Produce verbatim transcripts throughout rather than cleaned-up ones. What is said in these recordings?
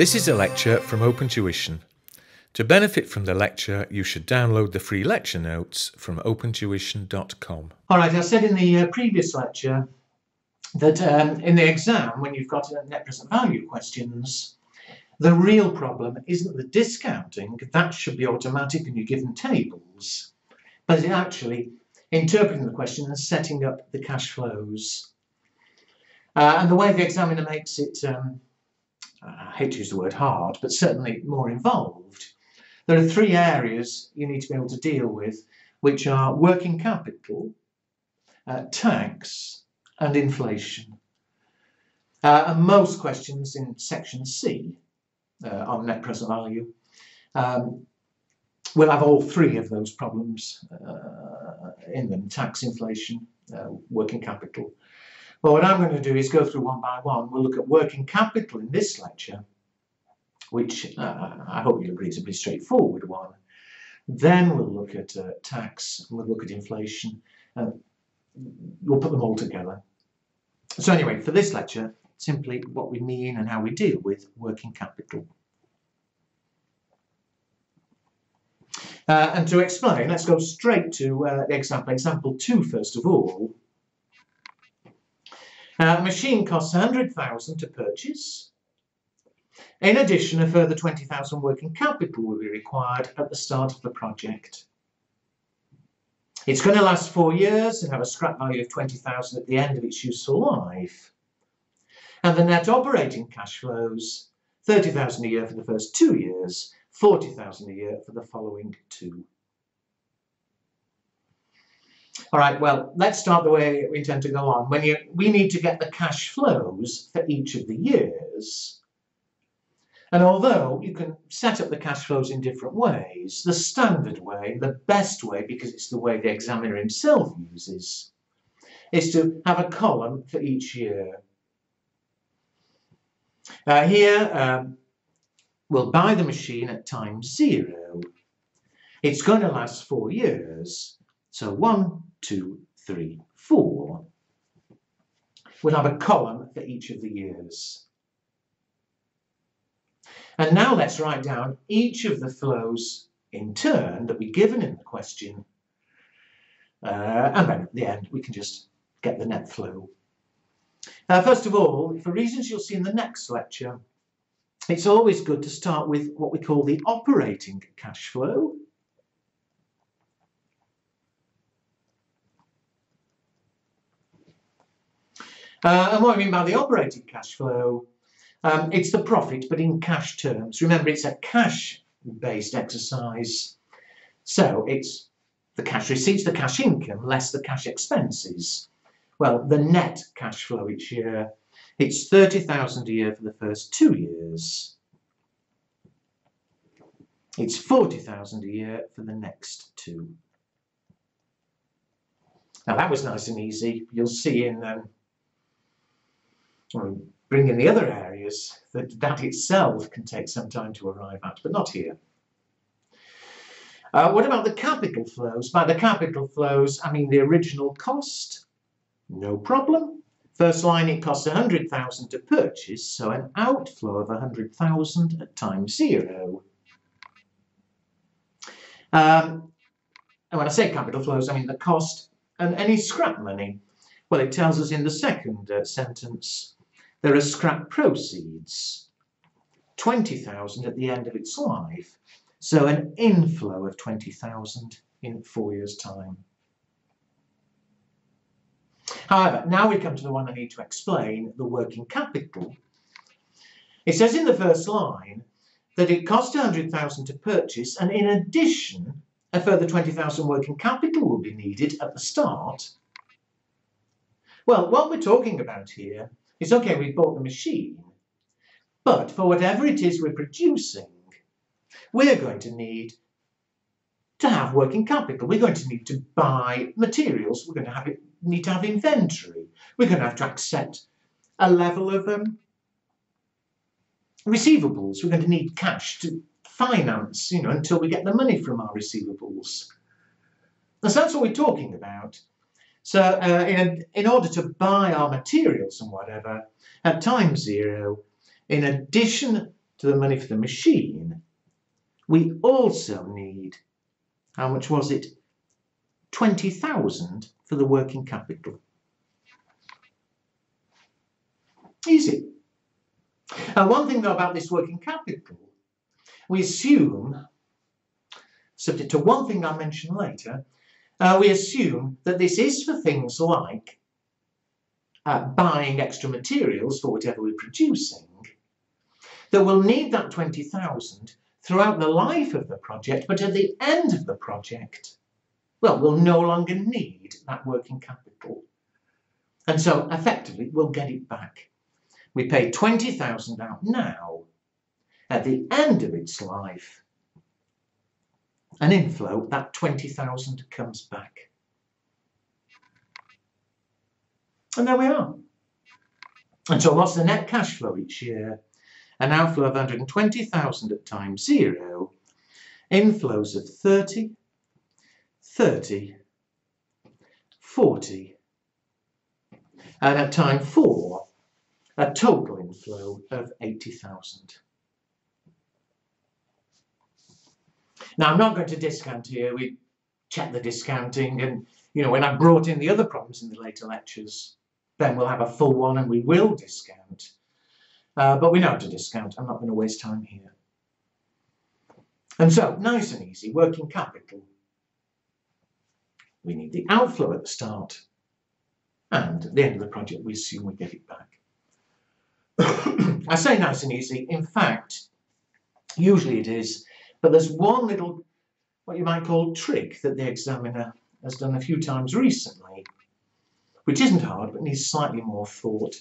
This is a lecture from OpenTuition. To benefit from the lecture, you should download the free lecture notes from open tuition dot com. All right, I said in the uh, previous lecture that um, in the exam, when you've got uh, net present value questions, the real problem isn't the discounting. That should be automatic and you're given tables, but it's actually interpreting the question and setting up the cash flows. Uh, and the way the examiner makes it, um, I hate to use the word hard, but certainly more involved. There are three areas you need to be able to deal with, which are working capital, uh, tax and inflation. Uh, and most questions in section C uh, on net present value um, will have all three of those problems uh, in them: tax, inflation, uh, working capital. Well, what I'm going to do is go through one by one. We'll look at working capital in this lecture, which uh, I hope you'll agree is a pretty straightforward one. Then we'll look at uh, tax, and we'll look at inflation. Uh, we'll put them all together. So anyway, for this lecture, simply what we mean and how we deal with working capital. Uh, and to explain, let's go straight to uh, the example. Example two, first of all. Uh, a machine costs one hundred thousand pounds to purchase. In addition, a further twenty thousand pounds working capital will be required at the start of the project. It's going to last four years and have a scrap value of twenty thousand pounds at the end of its useful life. And the net operating cash flows, thirty thousand pounds a year for the first two years, forty thousand pounds a year for the following two. All right, well, let's start the way we intend to go on. When you, we need to get the cash flows for each of the years. And although you can set up the cash flows in different ways, the standard way, the best way, because it's the way the examiner himself uses, is to have a column for each year. Uh, here, um, we'll buy the machine at time zero. It's going to last four years. So one, two, three, four. We'll have a column for each of the years. And now let's write down each of the flows in turn that we're given in the question. Uh, and then at the end, we can just get the net flow. Uh, first of all, for reasons you'll see in the next lecture, it's always good to start with what we call the operating cash flow. Uh, and what I mean by the operating cash flow, um, it's the profit, but in cash terms. Remember, it's a cash-based exercise. So it's the cash receipts, the cash income, less the cash expenses. Well, the net cash flow each year, it's thirty thousand pounds a year for the first two years. It's forty thousand pounds a year for the next two. Now, that was nice and easy. You'll see in... Um, Or bring in the other areas that that itself can take some time to arrive at, but not here. Uh, what about the capital flows? By the capital flows, I mean the original cost. No problem. First line, it costs one hundred thousand pounds to purchase, so an outflow of one hundred thousand pounds at time zero. Um, and when I say capital flows, I mean the cost and any scrap money. Well, it tells us in the second uh, sentence, there are scrap proceeds, twenty thousand at the end of its life, so an inflow of twenty thousand in four years' time. However, now we come to the one I need to explain, the working capital. It says in the first line that it cost one hundred thousand pounds to purchase, and in addition, a further twenty thousand pounds working capital will be needed at the start. Well, what we're talking about here It's okay, we bought the machine, but for whatever it is we're producing, we're going to need to have working capital. We're going to need to buy materials. We're going to have it, need to have inventory. We're going to have to accept a level of um, receivables. We're going to need cash to finance, you know, until we get the money from our receivables. And so that's what we're talking about. So uh, in, in order to buy our materials and whatever, at time zero, in addition to the money for the machine, we also need, how much was it? twenty thousand for the working capital. Easy. Now, one thing though about this working capital, we assume, subject to one thing I mention later, uh, we assume that this is for things like uh, buying extra materials for whatever we're producing, that we'll need that twenty thousand throughout the life of the project, but at the end of the project, well, we'll no longer need that working capital. And so, effectively, we'll get it back. We pay twenty thousand out now. At the end of its life, an inflow, that twenty thousand comes back. And there we are. And so what's the net cash flow each year? An outflow of one hundred twenty thousand at time zero, inflows of thirty, thirty, forty, and at time four, a total inflow of eighty thousand. Now, I'm not going to discount here. We check the discounting, and you know, when I brought in the other problems in the later lectures, then we'll have a full one and we will discount. Uh, but we know how to discount. I'm not going to waste time here. And so, nice and easy, working capital. We need the outflow at the start, and at the end of the project, we assume we get it back. I say nice and easy. In fact, usually it is, but there's one little, what you might call, trick that the examiner has done a few times recently, which isn't hard but needs slightly more thought.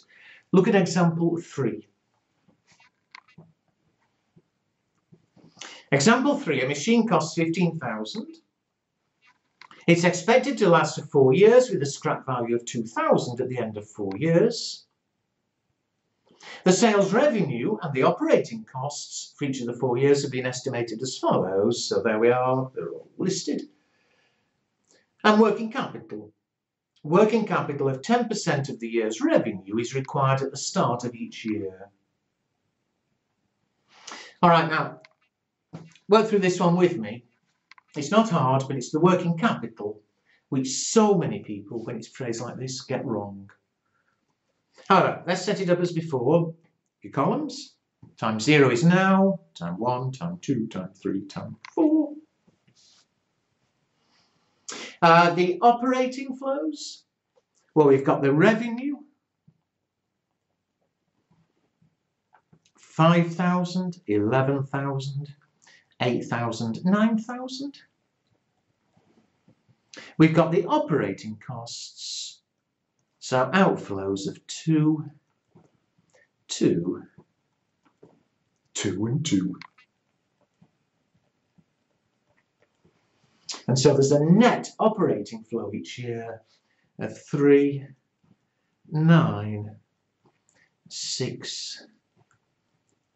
Look at example three. Example three, a machine costs fifteen thousand. It's expected to last for four years with a scrap value of two thousand at the end of four years. The sales revenue and the operating costs for each of the four years have been estimated as follows. So there we are, they're all listed. And working capital. Working capital of ten percent of the year's revenue is required at the start of each year. All right, now, work through this one with me. It's not hard, but it's the working capital, which so many people, when it's phrased like this, get wrong. All right, let's set it up as before. Your columns. Time zero is now. Time one, time two, time three, time four. Uh, the operating flows. Well, we've got the revenue. five thousand, eleven thousand, eight thousand, nine thousand. We've got the operating costs. So outflows of two, two, two and two. And so there's a net operating flow each year of three, nine, six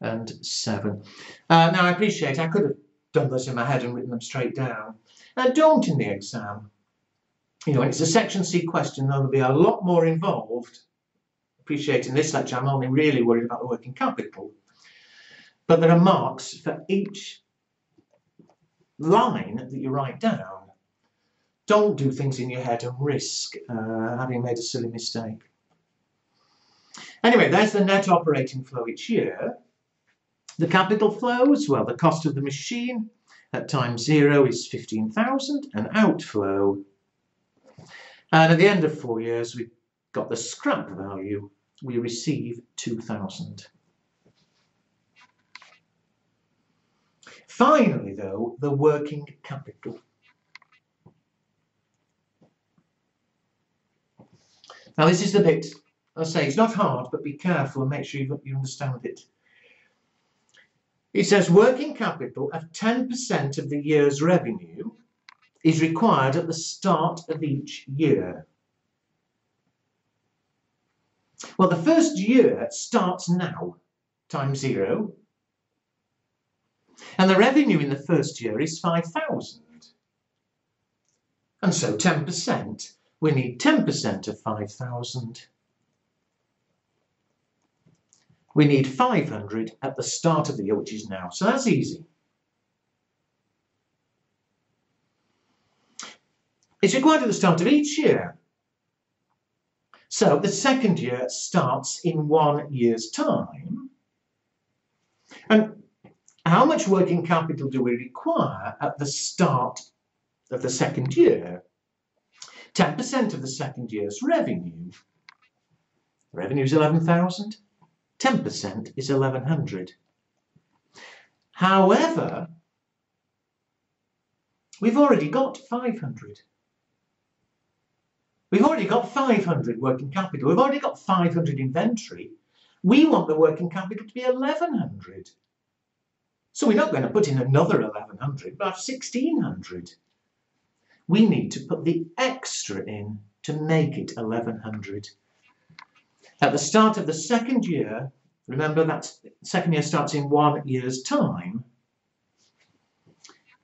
and seven. Uh, now I appreciate I could have done those in my head and written them straight down. Now don't in the exam. You know, when it's a section C question, though, there'll be a lot more involved. Appreciating this lecture, I'm only really worried about the working capital. But there are marks for each line that you write down. Don't do things in your head and risk uh, having made a silly mistake. Anyway, there's the net operating flow each year. The capital flows, well, the cost of the machine at time zero is fifteen thousand, an outflow. And at the end of four years, we've got the scrap value. We receive two thousand. Finally, though, the working capital. Now, this is the bit, I say, it's not hard, but be careful and make sure you understand it. It says working capital of ten percent of the year's revenue is required at the start of each year. Well, the first year starts now, time zero, and the revenue in the first year is five thousand. And so ten percent, we need ten percent of five thousand. We need five hundred at the start of the year, which is now. So that's easy. It's required at the start of each year. So the second year starts in one year's time. And how much working capital do we require at the start of the second year? ten percent of the second year's revenue. Revenue is eleven thousand. ten percent is eleven hundred. However, we've already got five hundred. We've already got five hundred working capital. We've already got five hundred inventory. We want the working capital to be eleven hundred. So we're not going to put in another eleven hundred, but sixteen hundred. We need to put the extra in to make it eleven hundred. At the start of the second year, remember that second year starts in one year's time,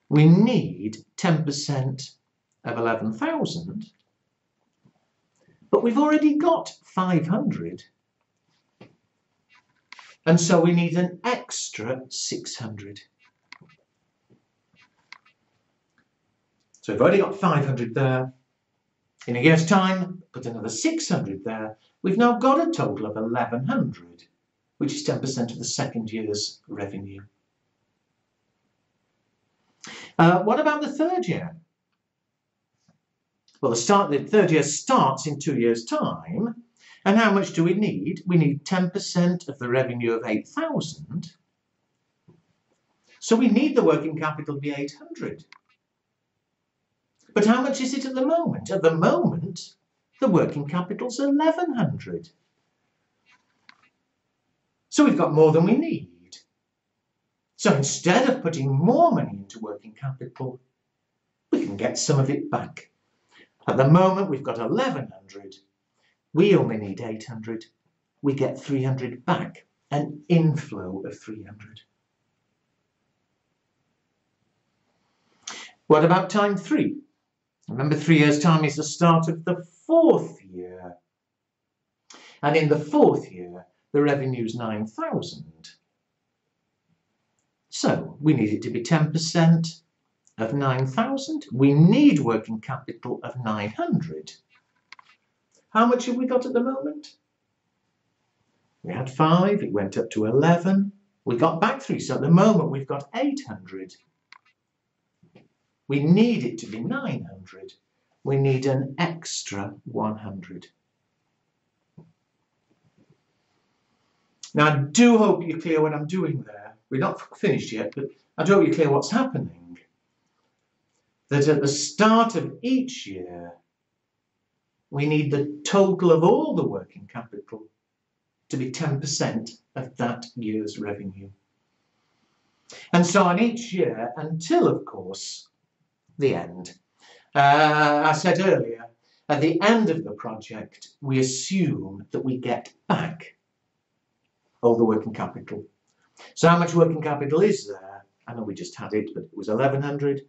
we need ten percent of eleven thousand, but we've already got five hundred, and so we need an extra six hundred. So we've already got five hundred there. In a year's time, put another six hundred there. We've now got a total of eleven hundred, which is ten percent of the second year's revenue. Uh, what about the third year? Well, the, start, the third year starts in two years' time. And how much do we need? We need ten percent of the revenue of eight thousand. So we need the working capital to be eight hundred. But how much is it at the moment? At the moment, the working capital's eleven hundred. So we've got more than we need. So instead of putting more money into working capital, we can get some of it back. At the moment, we've got eleven hundred. We only need eight hundred. We get three hundred back, an inflow of three hundred. What about time three? Remember, three years' time is the start of the fourth year. And in the fourth year, the revenue's nine thousand. So we need it to be ten percent of nine thousand. We need working capital of nine hundred. How much have we got at the moment? We had five, it went up to eleven. We got back three, so at the moment we've got eight hundred. We need it to be nine hundred. We need an extra one hundred. Now, I do hope you're clear what I'm doing there. We're not finished yet, but I do hope you're clear what's happening. That at the start of each year, we need the total of all the working capital to be ten percent of that year's revenue. And so on each year, until, of course, the end. Uh, I said earlier, at the end of the project, we assume that we get back all the working capital. So how much working capital is there? I know we just had it, but it was eleven hundred.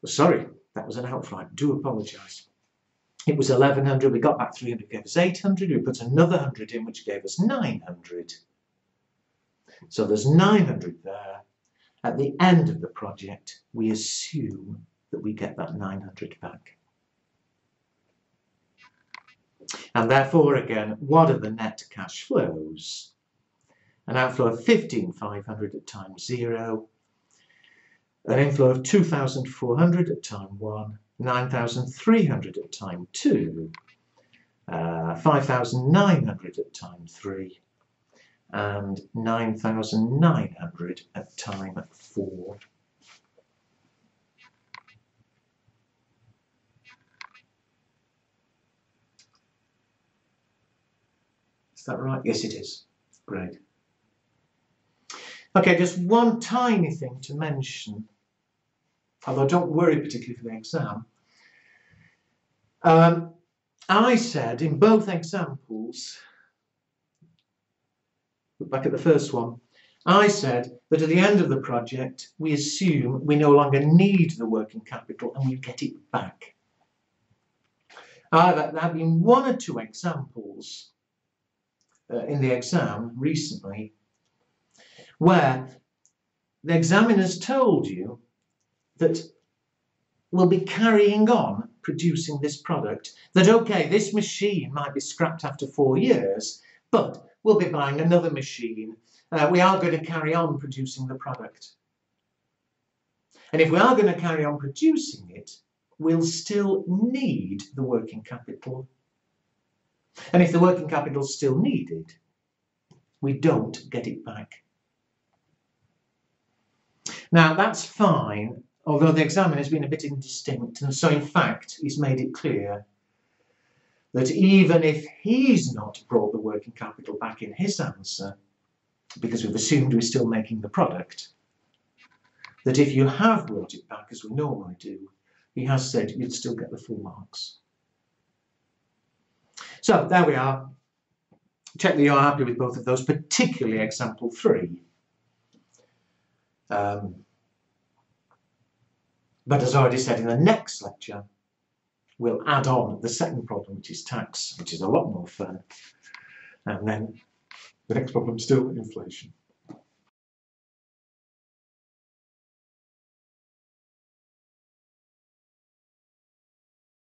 Well, sorry, that was an outflight. Do apologise. It was eleven hundred. We got back three hundred, gave us eight hundred. We put another one hundred in, which gave us nine hundred. So there's nine hundred there. At the end of the project, we assume that we get that nine hundred back. And therefore, again, what are the net cash flows? An outflow of fifteen thousand five hundred at time zero, an inflow of two thousand four hundred at time one, nine thousand three hundred at time two, uh, five thousand nine hundred at time three, and nine thousand nine hundred at time four. Is that right? Yes, it is. Great. Okay, just one tiny thing to mention, although don't worry particularly for the exam. Um, I said in both examples, back at the first one, I said that at the end of the project we assume we no longer need the working capital and we get it back. However, there have been one or two examples uh, in the exam recently, where the examiners told you that we'll be carrying on producing this product, that okay, this machine might be scrapped after four years, but we'll be buying another machine. Uh, we are going to carry on producing the product. And if we are going to carry on producing it, we'll still need the working capital. And if the working capital is still needed, we don't get it back. Now, that's fine, although the examiner has been a bit indistinct, and so in fact he's made it clear that even if he's not brought the working capital back in his answer, because we've assumed we're still making the product, that if you have brought it back as we normally do, he has said you'd still get the full marks. So there we are. Check that you're happy with both of those, particularly example three. Um, but as already said, in the next lecture, we'll add on the second problem, which is tax, which is a lot more fun. And then the next problem is still inflation.